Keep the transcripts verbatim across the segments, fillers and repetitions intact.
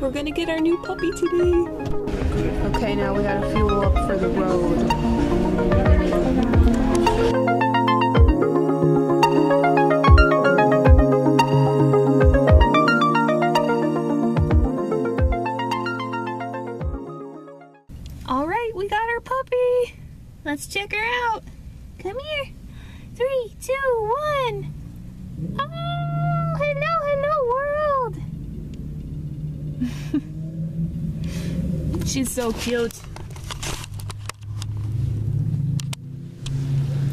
We're gonna get our new puppy today. Okay, now we gotta fuel up for the road. Let's check her out. Come here. Three, two, one. Oh, hello, hello world. She's so cute.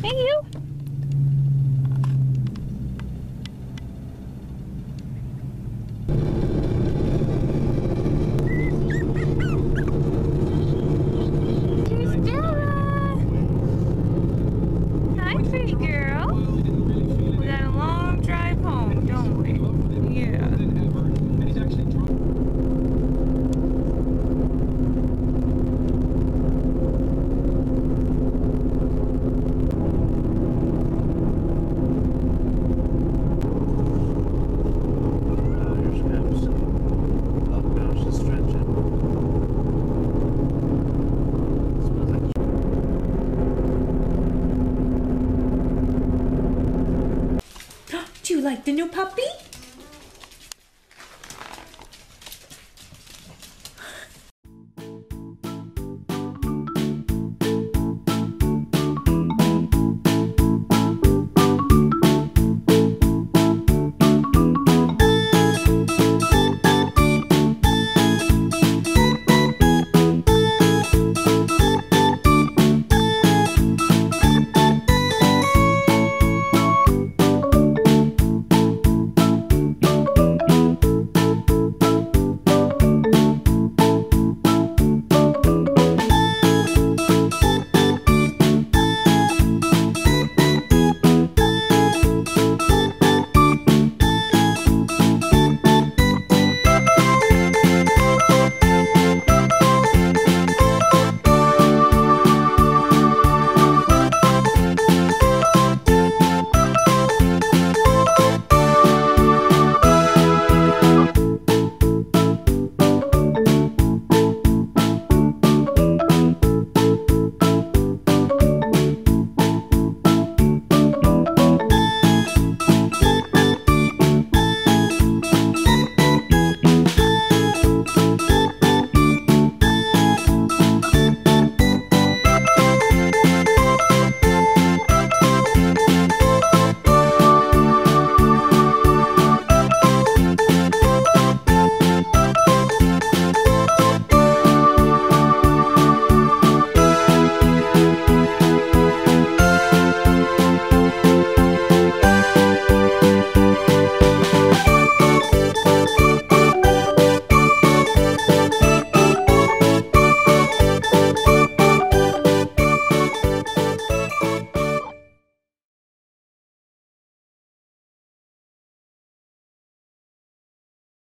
Hey, you. Like the new puppy?